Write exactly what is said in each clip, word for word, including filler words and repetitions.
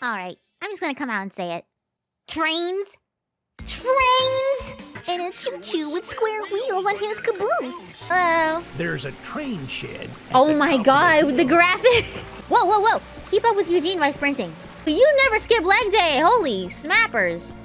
All right, I'm just gonna come out and say it. Trains, trains, and a choo-choo with square wheels on his caboose. Oh. There's a train shed. Oh my God, with the graphic. Whoa, whoa, whoa. Keep up with Eugene by sprinting. You never skip leg day, holy smappers.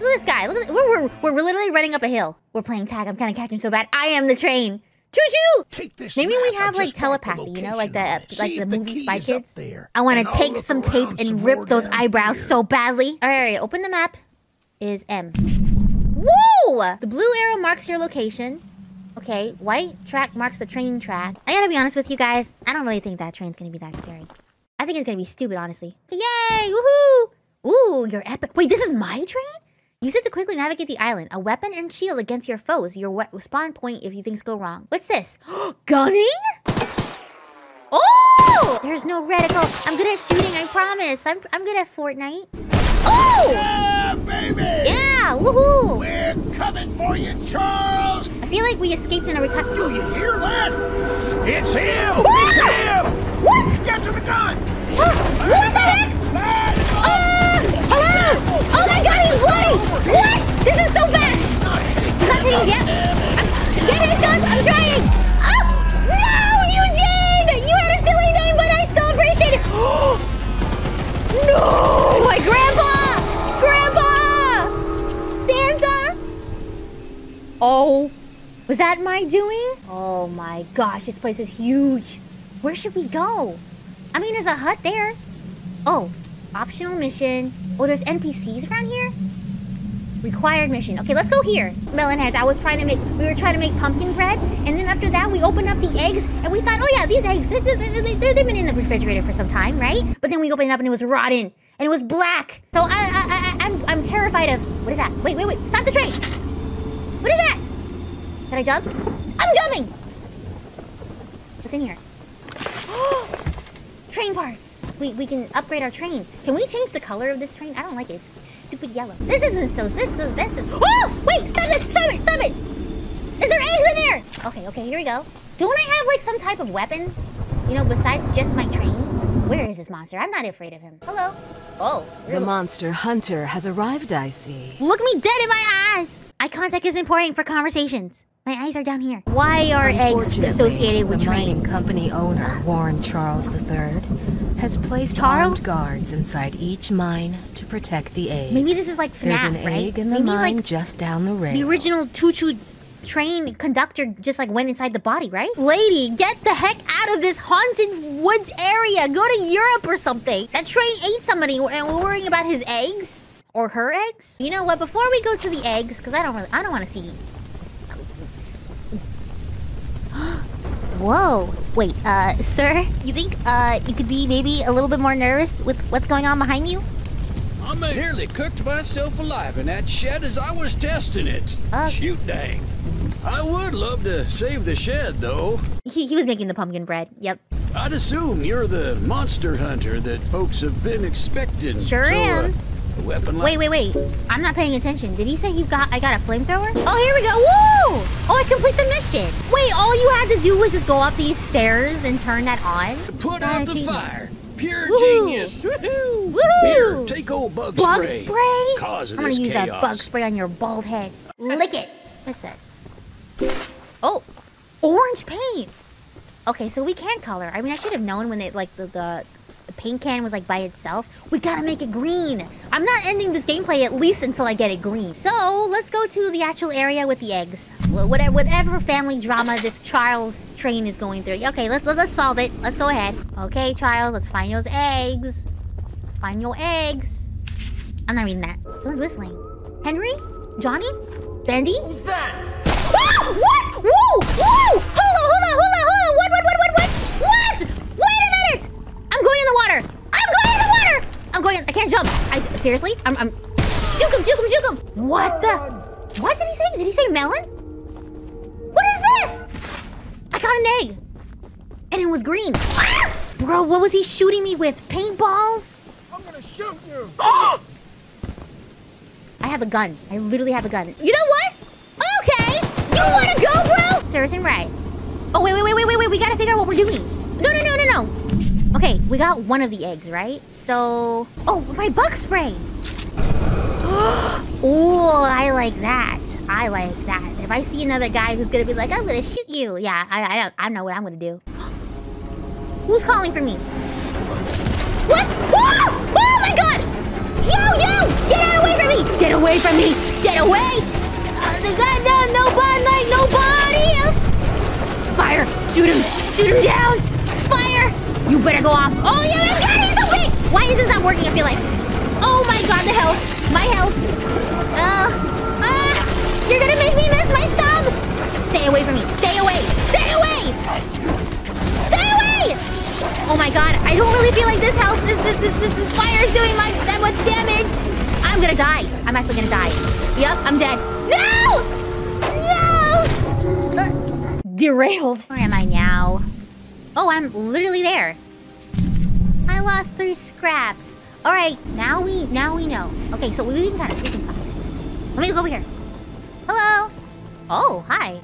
Look at this guy, look at this. We're, we're, we're, we're literally running up a hill. We're playing tag, I'm gonna catch him so bad. I am the train. Choo-choo! Take this. Maybe we have like telepathy, you know, like the like the movie Spy Kids. I want to take some tape and rip those eyebrows so badly. All right, open the map. Is M. Whoa! The blue arrow marks your location. Okay, white track marks the train track. I gotta be honest with you guys. I don't really think that train's gonna be that scary. I think it's gonna be stupid, honestly. Yay! Woohoo! Ooh, you're epic. Wait, this is my train? Use it to quickly navigate the island. A weapon and shield against your foes. Your spawn point if you things go wrong. What's this? Gunning? Oh! There's no reticle. I'm good at shooting, I promise. I'm, I'm good at Fortnite. Oh! Yeah, baby! Yeah, woohoo! We're coming for you, Charles! I feel like we escaped in a retirement. Do you hear that? It's him! Ah! It's him! What? Get to the gun! Huh? What the heck? Ah! Oh! Hello! Oh my God, he's bloody! What? This is so fast! He's not taking yet. I'm getting shots. I'm trying. Oh no, Eugene! You had a silly name, but I still appreciate it. No, my grandpa, grandpa, Santa. Oh, was that my doing? Oh my gosh, this place is huge. Where should we go? I mean, there's a hut there. Oh, optional mission. Oh, there's N P Cs around here. Required mission. Okay, let's go here. Melon Heads, I was trying to make, we were trying to make pumpkin bread. And then after that, we opened up the eggs and we thought, oh yeah, these eggs, they're, they're, they're, they've been in the refrigerator for some time, right? But then we opened it up and it was rotten and it was black. So I, I, I, I'm, I'm terrified of, what is that? Wait, wait, wait, stop the train. What is that? Can I jump? I'm jumping. What's in here? Train parts. We, we can upgrade our train. Can we change the color of this train? I don't like it. It's stupid yellow. This isn't so. This is. This is. Oh! Wait! Stop it! Stop it! Stop it! Is there eggs in there? Okay. Okay. Here we go. Don't I have like some type of weapon? You know, besides just my train. Where is this monster? I'm not afraid of him. Hello. Oh. The monster hunter has arrived. I see. Look me dead in my eyes. Eye contact is important for conversations. My eyes are down here. Why are eggs associated with trains? The mining company owner, Warren Charles the third, has placed Charles? armed guards inside each mine to protect the eggs. Maybe this is like FNAF, right? There's an right? egg in the Maybe mine like just down the rail. The original Choo Choo train conductor just like went inside the body, right? Lady, get the heck out of this haunted woods area. Go to Europe or something. That train ate somebody and we're worrying about his eggs or her eggs. You know what? Before we go to the eggs, because I don't really, I don't want to see... Whoa, wait, uh, sir, you think, uh, you could be maybe a little bit more nervous with what's going on behind you? I nearly cooked myself alive in that shed as I was testing it. Uh, Shoot dang. I would love to save the shed, though. He, he was making the pumpkin bread, yep. I'd assume you're the monster hunter that folks have been expecting. Sure am. A, a weapon like... Wait, wait, wait, I'm not paying attention. Did he say he got, I got a flamethrower? Oh, here we go, woo! Oh, I complete the mission. Wait, all you had to do was just go up these stairs and turn that on? Put out the fire. Pure genius. Woohoo! Here, take old bug spray. Bug spray? I'm gonna use that bug spray on your bald head. Lick it. What's this? Oh, orange paint. Okay, so we can color. I mean, I should have known when they like the the, the paint can was like by itself. We gotta make it green. I'm not ending this gameplay at least until I get it green. So let's go to the actual area with the eggs. Whatever, whatever family drama this Charles train is going through. Okay, let's, let's solve it. Let's go ahead. Okay, Charles, let's find those eggs. Find your eggs. I'm not reading that. Someone's whistling. Henry? Johnny? Bendy? Who's that? Ah! What? Whoa! Whoa! Hold on, hold on, hold on, hold on! What, what, what, what, what? What? Wait a minute! I'm going in the water! I'm going in the water! I'm going in, I can't jump. I, seriously? I'm, I'm... Juke him, juke him, juke him! What the? What did he say? Did he say melon? What is this? I got an egg. And it was green. Ah! Bro, what was he shooting me with? Paintballs? I'm gonna shoot you. Oh! I have a gun. I literally have a gun. You know what? Okay. You wanna go, bro? Serves him right. Oh, wait, wait, wait, wait, wait, wait. We gotta figure out what we're doing. No, no, no, no, no. Okay, we got one of the eggs, right? So... Oh, my bug spray! Oh, I like that. I like that. If I see another guy who's gonna be like, I'm gonna shoot you. Yeah, I, I, don't, I don't know what I'm gonna do. Who's calling for me? What? Oh! Oh my god! Yo, yo! Get out away from me! Get away from me! Get away! Uh, the guy, no, nobody, like nobody else! Fire! Shoot him! Shoot him down! Fire! You better go off. Oh yeah, my god, he's awake! Why is this not working, I feel like? Oh my god, the health! My health! Uh, uh, you're gonna make me miss my stub! Stay away from me! Stay away! Stay away! Stay away! Oh my god, I don't really feel like this health, this this this this, this fire is doing my that much damage! I'm gonna die. I'm actually gonna die. Yup, I'm dead. No! No! Uh, derailed. Where am I now? Oh, I'm literally there. I lost three scraps. All right, now we now we know. Okay, so we can kind of we can stop. Let me go over here. Hello. Oh, hi.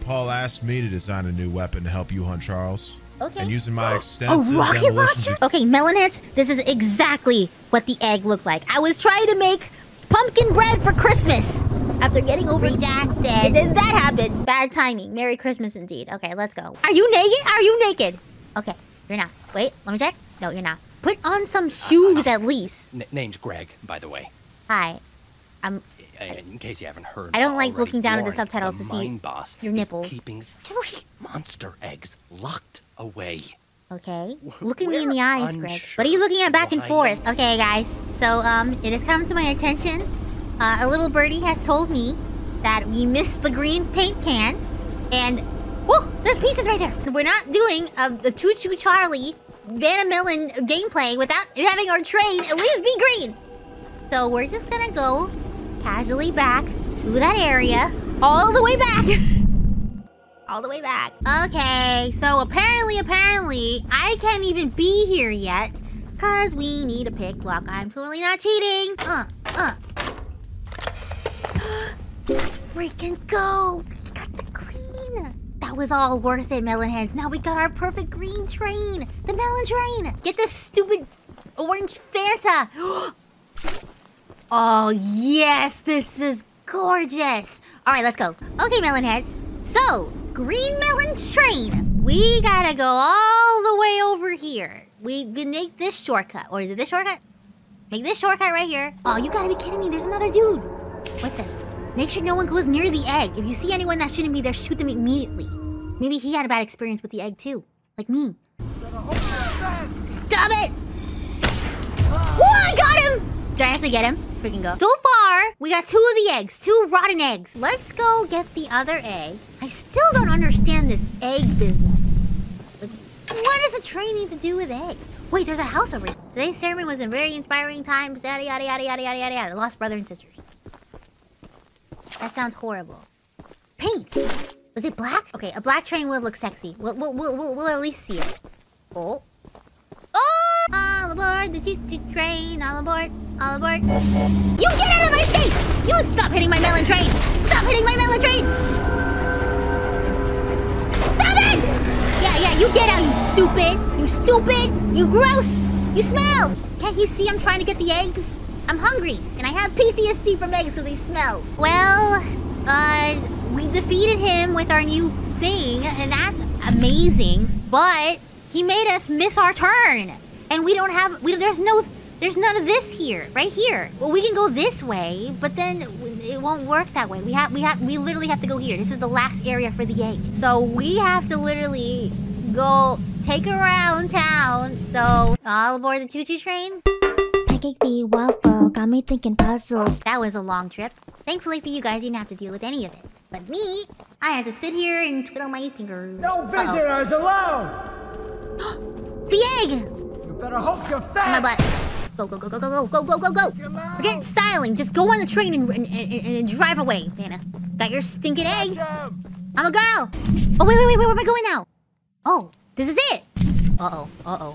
Paul asked me to design a new weapon to help you hunt Charles. Okay. And using my extensive a rocket launcher. Okay, Melon Heads, this is exactly what the egg looked like. I was trying to make pumpkin bread for Christmas after getting over redacted, and that happened. Bad timing. Merry Christmas indeed. Okay, let's go. Are you naked? Are you naked? Okay, you're not. Wait, let me check. No, you're not. Put on some shoes, uh, at least. N name's Greg, by the way. Hi. I'm... In case you haven't heard, I don't like looking down at the subtitles to see your nipples. Keeping three monster eggs locked away. Okay. Look at me in the eyes, Greg. What are you looking at back and forth? Okay, guys. So, um, it has come to my attention. Uh, a little birdie has told me that we missed the green paint can. And... Whoa! There's pieces right there! We're not doing uh, the Choo Choo Charlie... Vannamelon gameplay without having our train at least be green. So we're just gonna go casually back through that area, all the way back, all the way back. Okay, so apparently, apparently, I can't even be here yet, cause we need a pick block. I'm totally not cheating. Uh, uh. Let's freaking go. We got the green. That was all worth it, Melon Heads. Now we got our perfect green train. The melon train. Get this stupid orange Fanta. Oh, yes. This is gorgeous. All right, let's go. Okay, Melon Heads. So, green melon train. We gotta go all the way over here. We can make this shortcut. Or is it this shortcut? Make this shortcut right here. Oh, you gotta be kidding me. There's another dude. What's this? Make sure no one goes near the egg. If you see anyone that shouldn't be there, shoot them immediately. Maybe he had a bad experience with the egg too, like me. Stop it! Oh, I got him! Did I actually get him? Let's freaking go. So far, we got two of the eggs, two rotten eggs. Let's go get the other egg. I still don't understand this egg business. Like, what does a train need to do with eggs? Wait, there's a house over here. Today's ceremony was a very inspiring time. Yada, yada, yada, yada, yada, yada, yada. Lost brother and sisters. That sounds horrible. Paint! Was it black? Okay, a black train would look sexy. We'll, we'll, we'll, we'll at least see it. Oh. Oh! All aboard the Choo Choo train. All aboard. All aboard. You get out of my face! You stop hitting my melon train! Stop hitting my melon train! Stop it! Yeah, yeah, you get out, you stupid! You stupid! You gross! You smell! Can't you see I'm trying to get the eggs? I'm hungry, and I have P T S D from eggs because they smell. Well, uh, we defeated him with our new thing, and that's amazing. But he made us miss our turn, and we don't have. We there's no, there's none of this here, right here. Well, we can go this way, but then it won't work that way. We have, we have, we literally have to go here. This is the last area for the egg, so we have to literally go take around town. So all aboard the Choo Choo train. Pancake the waffle got me thinking puzzles. That was a long trip. Thankfully for you guys, you didn't have to deal with any of it. But me, I had to sit here and twiddle my fingers. No visitors uh -oh. allowed. The egg. You better hope you're fat. My butt. Go go go go go go go go go go. We're getting styling. Just go on the train and and, and, and drive away, Vanna. Got your stinking egg. I'm a girl. Oh wait wait wait where am I going now? Oh, this is it. Uh oh uh oh.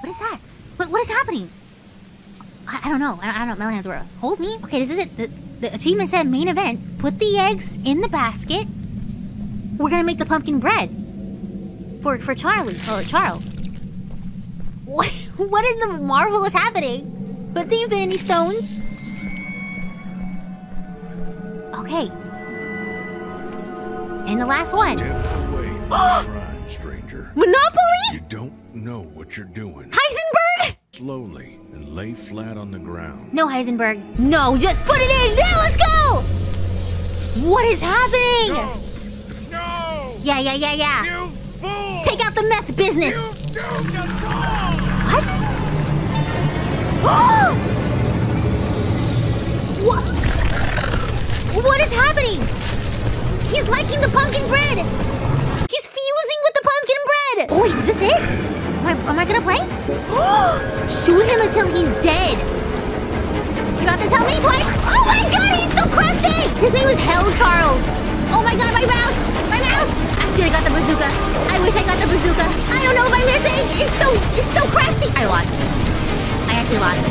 What is that? What what is happening? I don't know. I don't know. Melon Heads were. Hold me. Okay, this is it. The, the achievement said main event. Put the eggs in the basket. We're gonna make the pumpkin bread for for Charlie or Charles. What, what in the marvel is happening? Put the Infinity Stones. Okay. And the last one. Step away from the shrine, stranger. Monopoly? You don't know what you're doing. Heisenberg? Slowly and lay flat on the ground. No, Heisenberg. No, just put it in. Now let's go. What is happening? No. No. Yeah, yeah, yeah, yeah. You fool. Take out the meth business. You doomed us all. What? Oh! What? What is happening? He's liking the pumpkin bread! He's fusing with the pumpkin bread! Oh, wait, is this it? Am I, am I gonna play? Shoot him until he's dead! You don't have to tell me twice! Oh my god, he's so crusty! His name is Hell Charles! Oh my god, my mouse! My mouse! Actually, I got the bazooka. I wish I got the bazooka. I don't know if I'm missing! It's so, it's so crusty! I lost. I actually lost.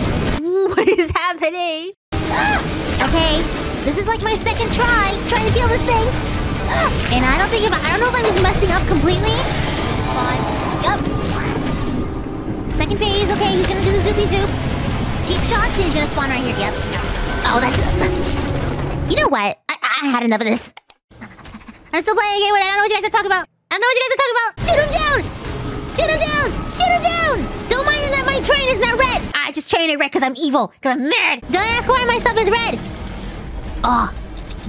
What is happening? Ah! Okay, this is like my second try, trying to kill this thing. Ugh. And I don't think if I, I don't know if I was messing up completely. Come on, up. Second phase, okay, he's gonna do the zoopy zoop. Cheap shots, and he's gonna spawn right here, yep. Oh, that's... You know what? I, I had enough of this. I'm still playing a game, but I don't know what you guys are talking about. I don't know what you guys are talking about. Shoot him down! Shoot him down! Shoot him down! Don't mind that my train is not red. I just trained it red because I'm evil, because I'm mad. Don't ask why my stuff is red. Oh,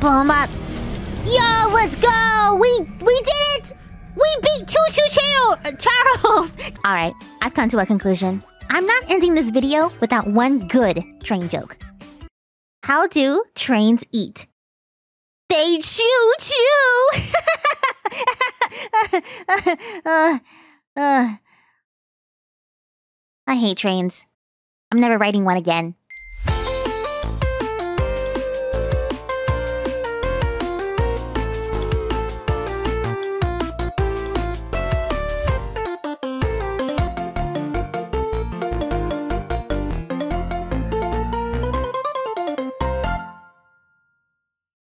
blow him up. Yo, let's go! We we did it! We beat Choo Choo Charles! Alright, I've come to a conclusion. I'm not ending this video without one good train joke. How do trains eat? They choo-choo! uh, uh, uh. I hate trains. I'm never riding one again.